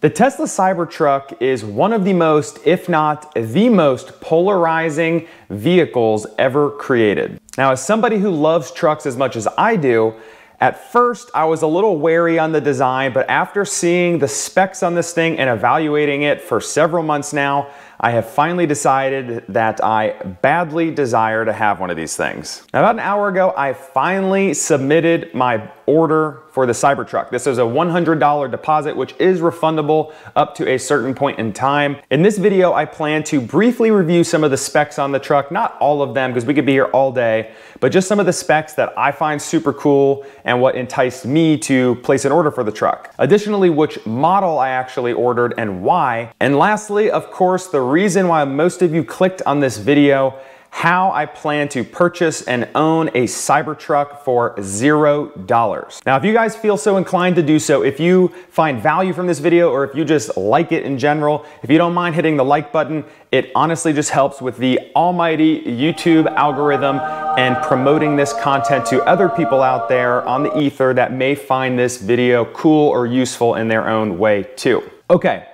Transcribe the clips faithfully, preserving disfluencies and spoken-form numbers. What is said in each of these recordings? The Tesla Cybertruck is one of the most, if not the most, polarizing vehicles ever created. Now, as somebody who loves trucks as much as I do, at first I was a little wary on the design, but after seeing the specs on this thing and evaluating it for several months now, I have finally decided that I badly desire to have one of these things. Now, about an hour ago, I finally submitted my order for the Cybertruck. This is a one hundred dollar deposit, which is refundable up to a certain point in time. In this video, I plan to briefly review some of the specs on the truck, not all of them, because we could be here all day, but just some of the specs that I find super cool and what enticed me to place an order for the truck. Additionally, which model I actually ordered and why. And lastly, of course, the reason why most of you clicked on this video, how I plan to purchase and own a Cybertruck for zero dollars. Now, if you guys feel so inclined to do so, if you find value from this video or if you just like it in general, if you don't mind hitting the like button, it honestly just helps with the almighty YouTube algorithm and promoting this content to other people out there on the ether that may find this video cool or useful in their own way too. Okay,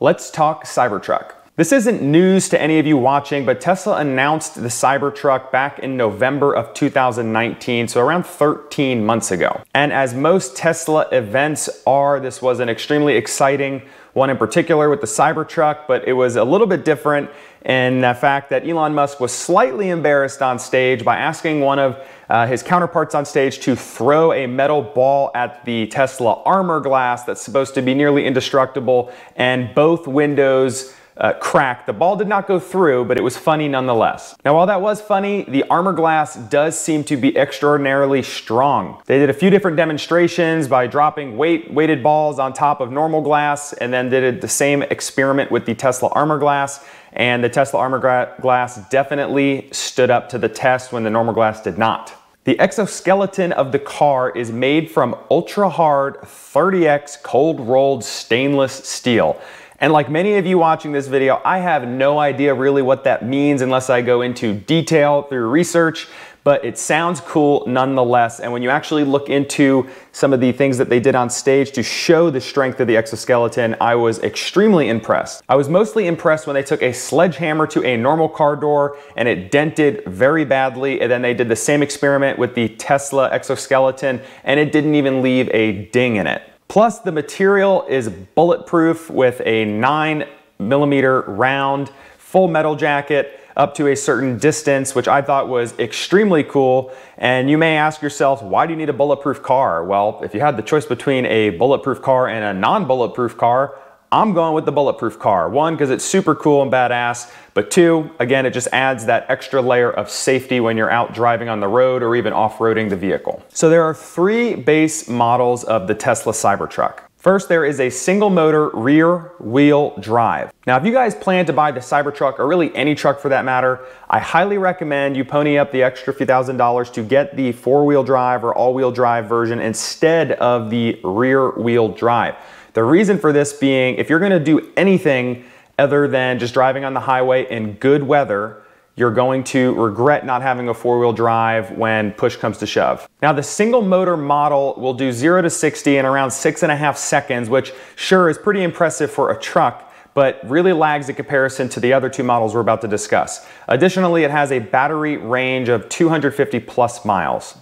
let's talk Cybertruck. This isn't news to any of you watching, but Tesla announced the Cybertruck back in November of two thousand nineteen, so around thirteen months ago. And as most Tesla events are, this was an extremely exciting one in particular with the Cybertruck, but it was a little bit different in the fact that Elon Musk was slightly embarrassed on stage by asking one of uh, his counterparts on stage to throw a metal ball at the Tesla armor glass that's supposed to be nearly indestructible, and both windows Uh, cracked. The ball did not go through, but it was funny nonetheless. Now, while that was funny, the armor glass does seem to be extraordinarily strong. They did a few different demonstrations by dropping weight weighted balls on top of normal glass, and then did the same experiment with the Tesla armor glass. And the Tesla armor glass definitely stood up to the test when the normal glass did not. The exoskeleton of the car is made from ultra hard thirty X cold rolled stainless steel. And like many of you watching this video, I have no idea really what that means unless I go into detail through research, but it sounds cool nonetheless. And when you actually look into some of the things that they did on stage to show the strength of the exoskeleton, I was extremely impressed. I was mostly impressed when they took a sledgehammer to a normal car door and it dented very badly, and then they did the same experiment with the Tesla exoskeleton and it didn't even leave a ding in it. Plus, the material is bulletproof with a nine millimeter round full metal jacket up to a certain distance, which I thought was extremely cool. And you may ask yourself, why do you need a bulletproof car? Well, if you had the choice between a bulletproof car and a non-bulletproof car, I'm going with the bulletproof car. One, because it's super cool and badass, but two, again, it just adds that extra layer of safety when you're out driving on the road or even off-roading the vehicle. So there are three base models of the Tesla Cybertruck. First, there is a single motor rear wheel drive. Now, if you guys plan to buy the Cybertruck, or really any truck for that matter, I highly recommend you pony up the extra few thousand dollars to get the four wheel drive or all wheel drive version instead of the rear wheel drive. The reason for this being, if you're gonna do anything other than just driving on the highway in good weather, you're going to regret not having a four-wheel drive when push comes to shove. Now, the single motor model will do zero to sixty in around six and a half seconds, which sure is pretty impressive for a truck, but really lags in comparison to the other two models we're about to discuss. Additionally, it has a battery range of two hundred fifty plus miles.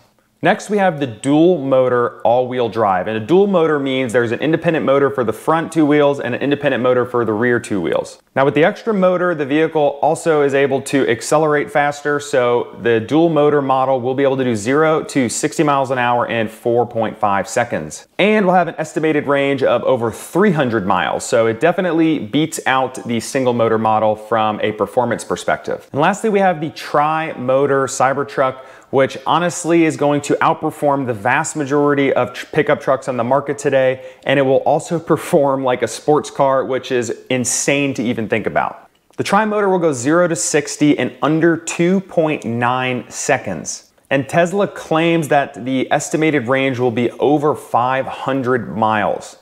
Next, we have the dual motor all-wheel drive. And a dual motor means there's an independent motor for the front two wheels and an independent motor for the rear two wheels. Now, with the extra motor, the vehicle also is able to accelerate faster, so the dual motor model will be able to do zero to sixty miles an hour in four point five seconds. And we'll have an estimated range of over three hundred miles, so it definitely beats out the single motor model from a performance perspective. And lastly, we have the tri-motor Cybertruck, which honestly is going to outperform the vast majority of tr- pickup trucks on the market today, and it will also perform like a sports car, which is insane to even think about. The tri-motor will go zero to sixty in under two point nine seconds. And Tesla claims that the estimated range will be over five hundred miles.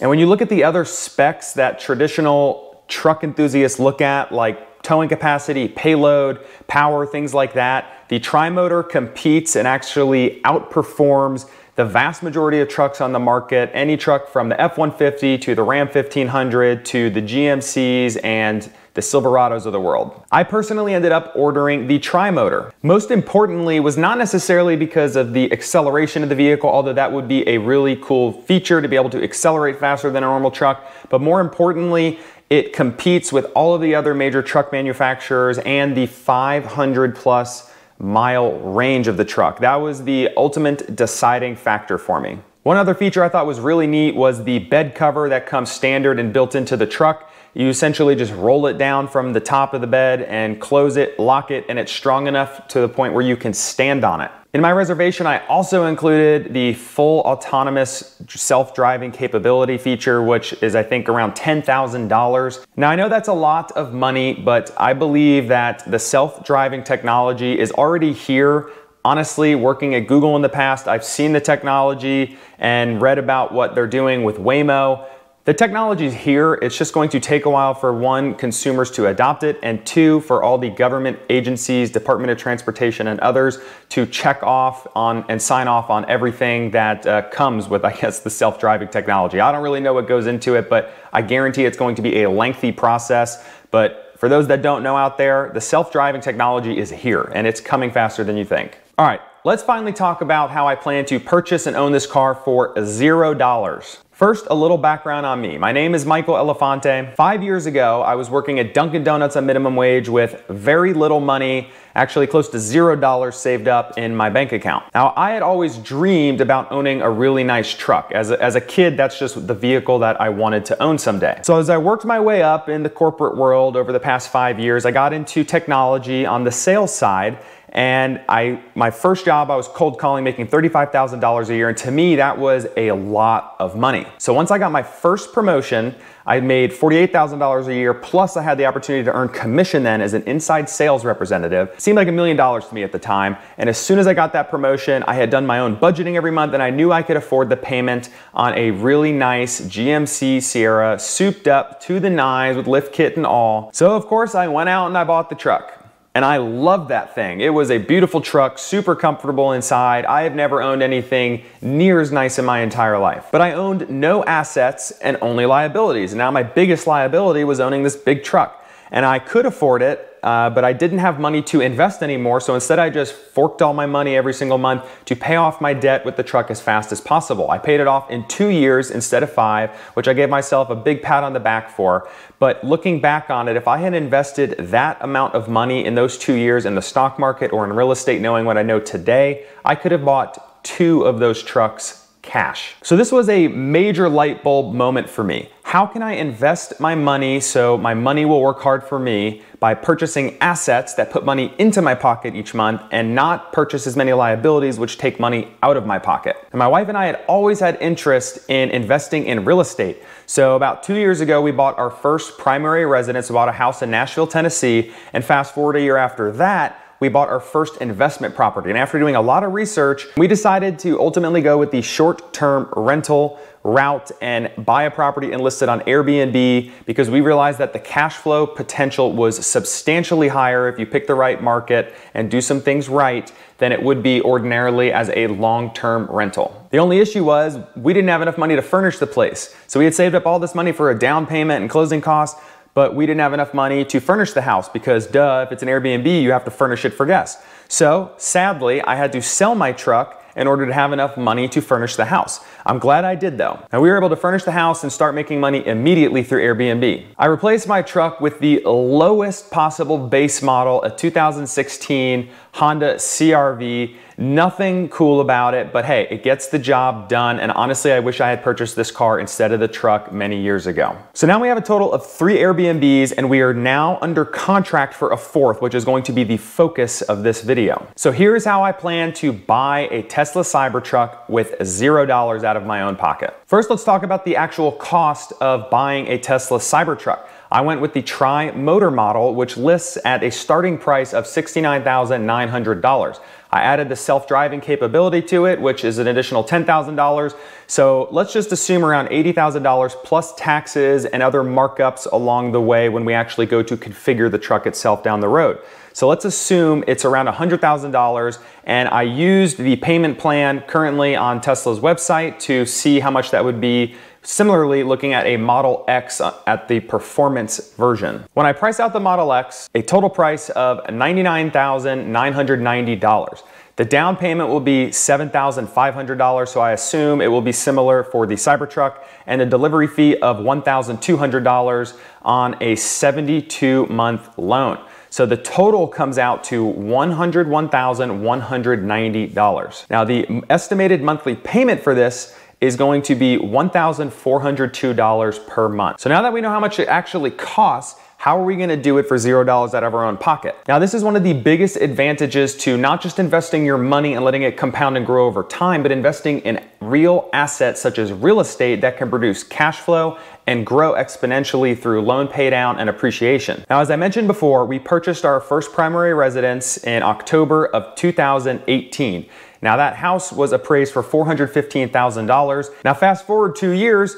And when you look at the other specs that traditional truck enthusiasts look at, like towing capacity, payload, power, things like that, the tri-motor competes and actually outperforms The vast majority of trucks on the market, any truck from the F one fifty to the Ram fifteen hundred to the G M Cs and the Silverados of the world. I personally ended up ordering the tri-motor. Most importantly, was not necessarily because of the acceleration of the vehicle, although that would be a really cool feature to be able to accelerate faster than a normal truck, but more importantly, it competes with all of the other major truck manufacturers and the five hundred plus mile range of the truck. That was the ultimate deciding factor for me. One other feature I thought was really neat was the bed cover that comes standard and built into the truck. You essentially just roll it down from the top of the bed and close it, lock it, and it's strong enough to the point where you can stand on it. In my reservation, I also included the full autonomous self-driving capability feature, which is I think around ten thousand dollars. Now I know that's a lot of money, but I believe that the self-driving technology is already here. Honestly, working at Google in the past, I've seen the technology and read about what they're doing with Waymo. The technology is here, it's just going to take a while for one, consumers to adopt it, and two, for all the government agencies, Department of Transportation and others to check off on and sign off on everything that uh, comes with, I guess, the self-driving technology. I don't really know what goes into it, but I guarantee it's going to be a lengthy process. But for those that don't know out there, the self-driving technology is here and it's coming faster than you think. All right, let's finally talk about how I plan to purchase and own this car for zero dollars. First, a little background on me. My name is Michael Elefante. Five years ago, I was working at Dunkin' Donuts on minimum wage with very little money, actually close to zero dollars saved up in my bank account. Now, I had always dreamed about owning a really nice truck. As a, as a kid, that's just the vehicle that I wanted to own someday. So as I worked my way up in the corporate world over the past five years, I got into technology on the sales side. And I, my first job, I was cold calling, making thirty-five thousand dollars a year. And to me, that was a lot of money. So once I got my first promotion, I made forty-eight thousand dollars a year. Plus I had the opportunity to earn commission then as an inside sales representative. It seemed like a million dollars to me at the time. And as soon as I got that promotion, I had done my own budgeting every month and I knew I could afford the payment on a really nice G M C Sierra, souped up to the nines with lift kit and all. So of course I went out and I bought the truck. And I loved that thing. It was a beautiful truck, super comfortable inside. I have never owned anything near as nice in my entire life. But I owned no assets and only liabilities. And now my biggest liability was owning this big truck. And I could afford it, uh, but I didn't have money to invest anymore. So instead I just forked all my money every single month to pay off my debt with the truck as fast as possible. I paid it off in two years instead of five, which I gave myself a big pat on the back for. But looking back on it, if I had invested that amount of money in those two years in the stock market or in real estate, knowing what I know today, I could have bought two of those trucks cash. So this was a major light bulb moment for me. How can I invest my money so my money will work hard for me by purchasing assets that put money into my pocket each month and not purchase as many liabilities which take money out of my pocket? And my wife and I had always had interest in investing in real estate. So about two years ago, we bought our first primary residence, we bought a house in Nashville, Tennessee, and fast forward a year after that, we bought our first investment property. And after doing a lot of research, we decided to ultimately go with the short-term rental route and buy a property and list it on Airbnb because we realized that the cash flow potential was substantially higher if you pick the right market and do some things right than it would be ordinarily as a long-term rental. The only issue was we didn't have enough money to furnish the place. So we had saved up all this money for a down payment and closing costs, but we didn't have enough money to furnish the house because duh, if it's an Airbnb, you have to furnish it for guests. So sadly, I had to sell my truck in order to have enough money to furnish the house. I'm glad I did though. Now we were able to furnish the house and start making money immediately through Airbnb. I replaced my truck with the lowest possible base model, a two thousand sixteen Honda C R V. Nothing cool about it, but hey, it gets the job done. And honestly, I wish I had purchased this car instead of the truck many years ago. So now we have a total of three Airbnbs and we are now under contract for a fourth, which is going to be the focus of this video. So here's how I plan to buy a Tesla Cybertruck with zero dollars out of my own pocket. First, let's talk about the actual cost of buying a Tesla Cybertruck. I went with the tri-motor model, which lists at a starting price of sixty-nine thousand nine hundred dollars. I added the self-driving capability to it, which is an additional ten thousand dollars. So let's just assume around eighty thousand dollars plus taxes and other markups along the way when we actually go to configure the truck itself down the road. So let's assume it's around one hundred thousand dollars, and I used the payment plan currently on Tesla's website to see how much that would be. Similarly, looking at a Model X at the performance version. When I price out the Model X, a total price of ninety-nine thousand nine hundred ninety dollars. The down payment will be seven thousand five hundred dollars, so I assume it will be similar for the Cybertruck, and a delivery fee of one thousand two hundred dollars on a seventy-two month loan. So the total comes out to one hundred one thousand one hundred ninety dollars. Now, the estimated monthly payment for this is going to be one thousand four hundred two dollars per month. So now that we know how much it actually costs, how are we gonna do it for zero dollars out of our own pocket? Now, this is one of the biggest advantages to not just investing your money and letting it compound and grow over time, but investing in real assets such as real estate that can produce cash flow and grow exponentially through loan pay down and appreciation. Now, as I mentioned before, we purchased our first primary residence in October of two thousand eighteen. Now, that house was appraised for four hundred fifteen thousand dollars. Now, fast forward two years,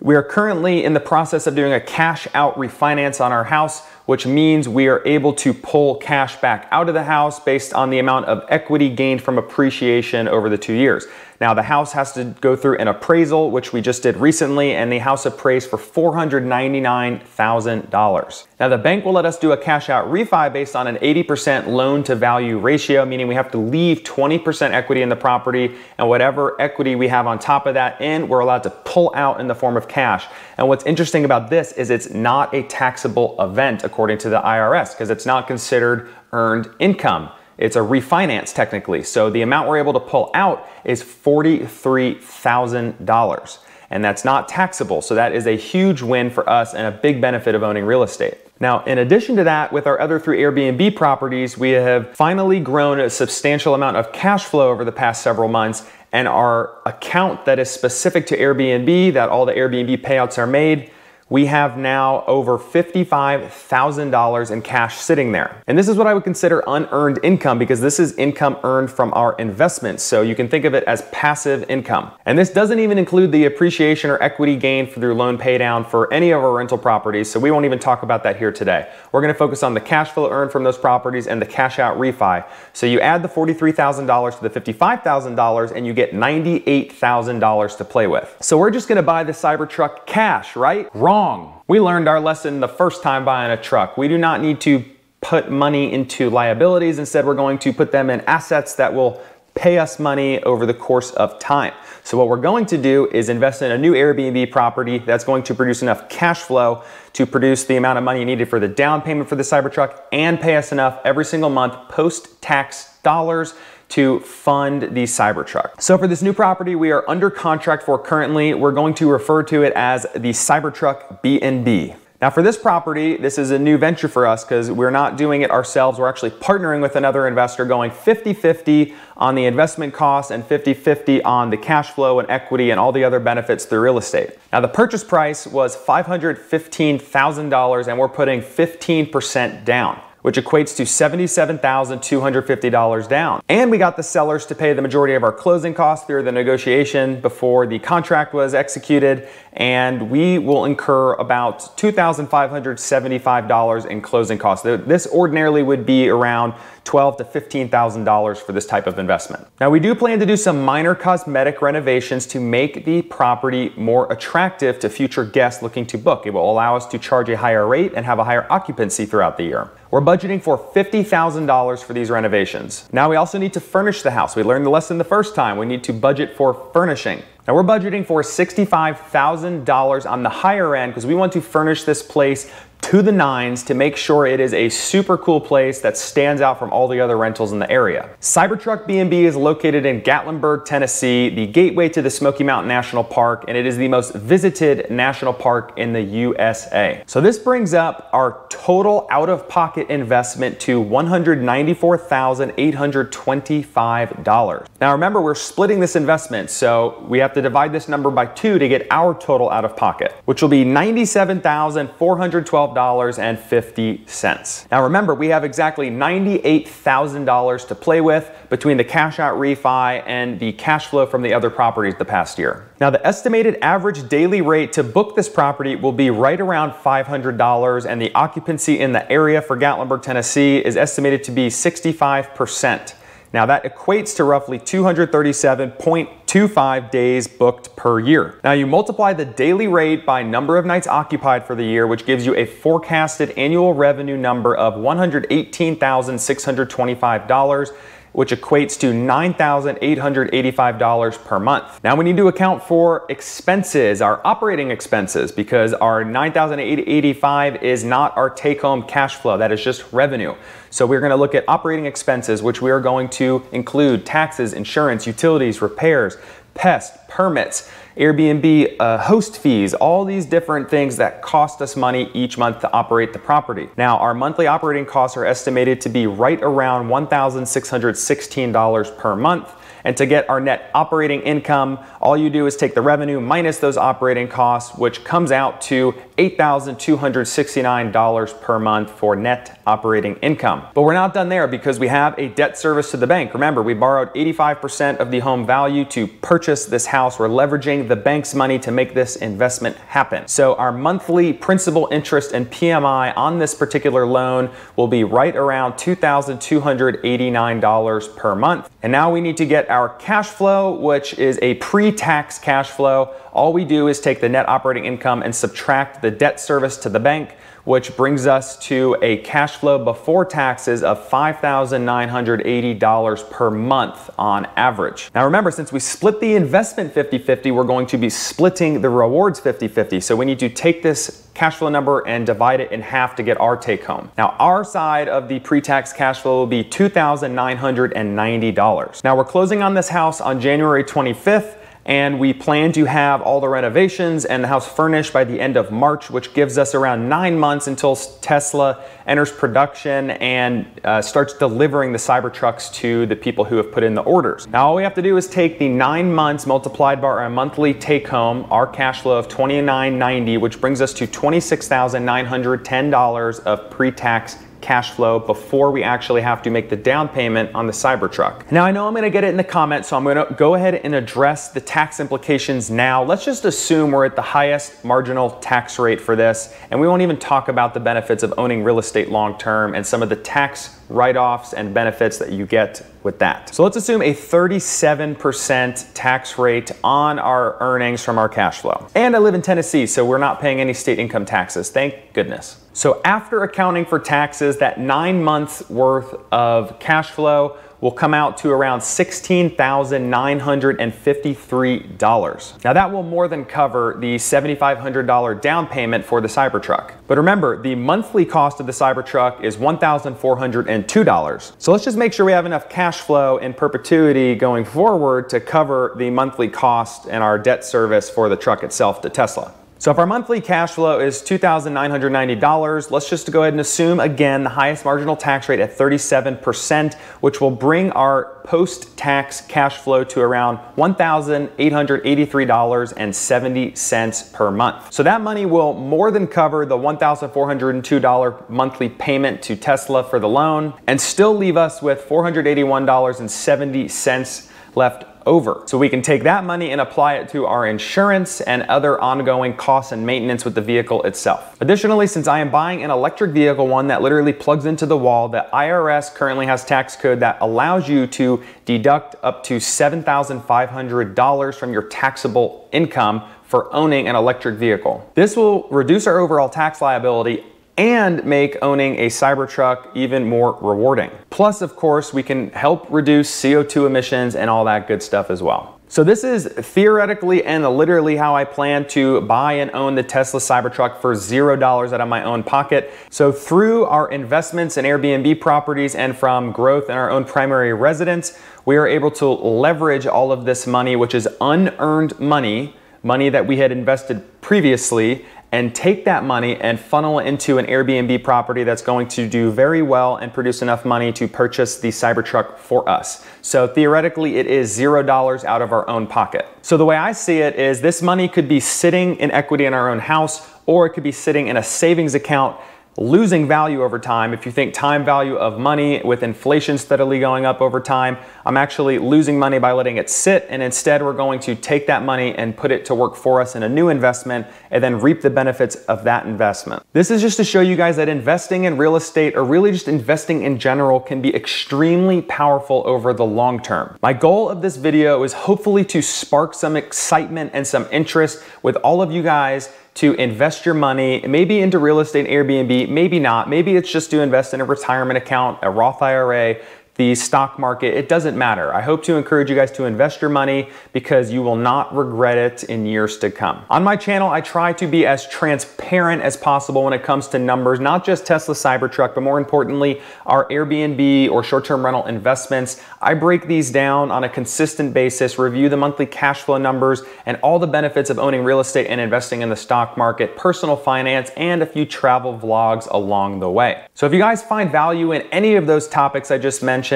we are currently in the process of doing a cash out refinance on our house, which means we are able to pull cash back out of the house based on the amount of equity gained from appreciation over the two years. Now, the house has to go through an appraisal, which we just did recently, and the house appraised for four hundred ninety-nine thousand dollars. Now, the bank will let us do a cash out refi based on an eighty percent loan to value ratio, meaning we have to leave twenty percent equity in the property, and whatever equity we have on top of that in, we're allowed to pull out in the form of cash. And what's interesting about this is it's not a taxable event according to the I R S, because it's not considered earned income. It's a refinance technically. So the amount we're able to pull out is forty-three thousand dollars, and that's not taxable. So that is a huge win for us and a big benefit of owning real estate. Now, in addition to that, with our other three Airbnb properties, we have finally grown a substantial amount of cash flow over the past several months, and our account that is specific to Airbnb, that all the Airbnb payouts are made, we have now over fifty-five thousand dollars in cash sitting there. And this is what I would consider unearned income, because this is income earned from our investments. So you can think of it as passive income. And this doesn't even include the appreciation or equity gain through loan pay down for any of our rental properties. So we won't even talk about that here today. We're gonna focus on the cash flow earned from those properties and the cash out refi. So you add the forty-three thousand dollars to the fifty-five thousand dollars and you get ninety-eight thousand dollars to play with. So we're just gonna buy the Cybertruck cash, right? Wrong. We learned our lesson the first time buying a truck. We do not need to put money into liabilities. Instead, we're going to put them in assets that will pay us money over the course of time. So what we're going to do is invest in a new Airbnb property that's going to produce enough cash flow to produce the amount of money needed for the down payment for the Cybertruck and pay us enough every single month post-tax dollars to fund the Cybertruck. So for this new property we are under contract for currently, we're going to refer to it as the Cybertruck B and B. Now, for this property, this is a new venture for us because we're not doing it ourselves. We're actually partnering with another investor, going fifty fifty on the investment costs and fifty fifty on the cash flow and equity and all the other benefits through real estate. Now, the purchase price was five hundred fifteen thousand dollars and we're putting fifteen percent down, which equates to seventy-seven thousand two hundred fifty dollars down. And we got the sellers to pay the majority of our closing costs through the negotiation before the contract was executed, and we will incur about two thousand five hundred seventy-five dollars in closing costs. This ordinarily would be around twelve thousand to fifteen thousand dollars for this type of investment. Now, we do plan to do some minor cosmetic renovations to make the property more attractive to future guests looking to book. It will allow us to charge a higher rate and have a higher occupancy throughout the year. We're budgeting for fifty thousand dollars for these renovations. Now, we also need to furnish the house. We learned the lesson the first time. We need to budget for furnishing. Now, we're budgeting for sixty-five thousand dollars on the higher end because we want to furnish this place to the nines to make sure it is a super cool place that stands out from all the other rentals in the area. Cybertruck B and B is located in Gatlinburg, Tennessee, the gateway to the Smoky Mountain National Park, and it is the most visited national park in the U S A. So this brings up our total out-of-pocket investment to one hundred ninety-four thousand eight hundred twenty-five dollars. Now, remember, we're splitting this investment, so we have to divide this number by two to get our total out-of-pocket, which will be ninety-seven thousand four hundred twelve dollars twelve dollars and fifty cents. Now remember, we have exactly ninety-eight thousand dollars to play with between the cash out refi and the cash flow from the other properties the past year. Now the estimated average daily rate to book this property will be right around five hundred dollars, and the occupancy in the area for Gatlinburg, Tennessee is estimated to be sixty-five percent. Now that equates to roughly two hundred thirty-seven point two five days booked per year. Now you multiply the daily rate by number of nights occupied for the year, which gives you a forecasted annual revenue number of one hundred eighteen thousand six hundred twenty-five dollars, which equates to nine thousand eight hundred eighty-five dollars per month. Now we need to account for expenses, our operating expenses, because our nine thousand eight hundred eighty-five dollars is not our take-home cash flow, that is just revenue. So we're gonna look at operating expenses, which we are going to include taxes, insurance, utilities, repairs, pest, permits, Airbnb uh, host fees, all these different things that cost us money each month to operate the property. Now, our monthly operating costs are estimated to be right around one thousand six hundred sixteen dollars per month. And to get our net operating income, all you do is take the revenue minus those operating costs, which comes out to eight thousand two hundred sixty-nine dollars per month for net operating income. But we're not done there, because we have a debt service to the bank. Remember, we borrowed eighty-five percent of the home value to purchase this house. We're leveraging the bank's money to make this investment happen. So our monthly principal, interest, and P M I on this particular loan will be right around two thousand two hundred eighty-nine dollars per month. And now we need to get our cash flow, which is a pre-tax cash flow. All we do is take the net operating income and subtract the debt service to the bank, which brings us to a cash flow before taxes of five thousand nine hundred eighty dollars per month on average. Now remember, since we split the investment fifty fifty, we're going to be splitting the rewards fifty fifty. So we need to take this cash flow number and divide it in half to get our take home. Now our side of the pre-tax cash flow will be two thousand nine hundred ninety dollars. Now we're closing on this house on January twenty-fifth, and we plan to have all the renovations and the house furnished by the end of March, which gives us around nine months until Tesla enters production and uh, starts delivering the Cybertrucks to the people who have put in the orders. Now all we have to do is take the nine months multiplied by our monthly take home, our cash flow of twenty-nine ninety, which brings us to twenty-six thousand nine hundred ten dollars of pre-tax cash flow before we actually have to make the down payment on the Cybertruck. Now I know I'm gonna get it in the comments, so I'm gonna go ahead and address the tax implications now. Let's just assume we're at the highest marginal tax rate for this, and we won't even talk about the benefits of owning real estate long-term and some of the tax write-offs and benefits that you get with that. So let's assume a thirty-seven percent tax rate on our earnings from our cash flow. And I live in Tennessee, so we're not paying any state income taxes, thank goodness. So after accounting for taxes, that nine months worth of cash flow will come out to around sixteen thousand nine hundred fifty-three dollars. Now that will more than cover the seven thousand five hundred dollar down payment for the Cybertruck. But remember, the monthly cost of the Cybertruck is one thousand four hundred two dollars. So let's just make sure we have enough cash flow in perpetuity going forward to cover the monthly cost and our debt service for the truck itself to Tesla. So if our monthly cash flow is two thousand nine hundred ninety dollars, let's just go ahead and assume again the highest marginal tax rate at thirty-seven percent, which will bring our post-tax cash flow to around one thousand eight hundred eighty-three dollars and seventy cents per month. So that money will more than cover the one thousand four hundred two dollars monthly payment to Tesla for the loan and still leave us with four hundred eighty-one dollars and seventy cents left over. So we can take that money and apply it to our insurance and other ongoing costs and maintenance with the vehicle itself. Additionally, since I am buying an electric vehicle, one that literally plugs into the wall, the I R S currently has tax code that allows you to deduct up to seven thousand five hundred dollars from your taxable income for owning an electric vehicle. This will reduce our overall tax liability and make owning a Cybertruck even more rewarding. Plus, of course, we can help reduce C O two emissions and all that good stuff as well. So this is theoretically and literally how I plan to buy and own the Tesla Cybertruck for zero dollars out of my own pocket. So through our investments in Airbnb properties and from growth in our own primary residence, we are able to leverage all of this money, which is unearned money, money that we had invested previously, and take that money and funnel into an Airbnb property that's going to do very well and produce enough money to purchase the Cybertruck for us. So theoretically, it is zero dollars out of our own pocket. So the way I see it is this money could be sitting in equity in our own house, or it could be sitting in a savings account, losing value over time. If you think time value of money with inflation steadily going up over time, I'm actually losing money by letting it sit, and instead we're going to take that money and put it to work for us in a new investment and then reap the benefits of that investment. This is just to show you guys that investing in real estate, or really just investing in general, can be extremely powerful over the long term. My goal of this video is hopefully to spark some excitement and some interest with all of you guys to invest your money, maybe into real estate and Airbnb, maybe not. Maybe it's just to invest in a retirement account, a Roth I R A, the stock market, it doesn't matter. I hope to encourage you guys to invest your money because you will not regret it in years to come. On my channel, I try to be as transparent as possible when it comes to numbers, not just Tesla Cybertruck, but more importantly, our Airbnb or short-term rental investments. I break these down on a consistent basis, review the monthly cash flow numbers and all the benefits of owning real estate and investing in the stock market, personal finance, and a few travel vlogs along the way. So if you guys find value in any of those topics I just mentioned,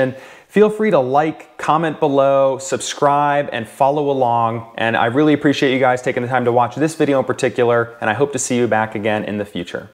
feel free to like, comment below, subscribe, and follow along. And I really appreciate you guys taking the time to watch this video in particular, and I hope to see you back again in the future.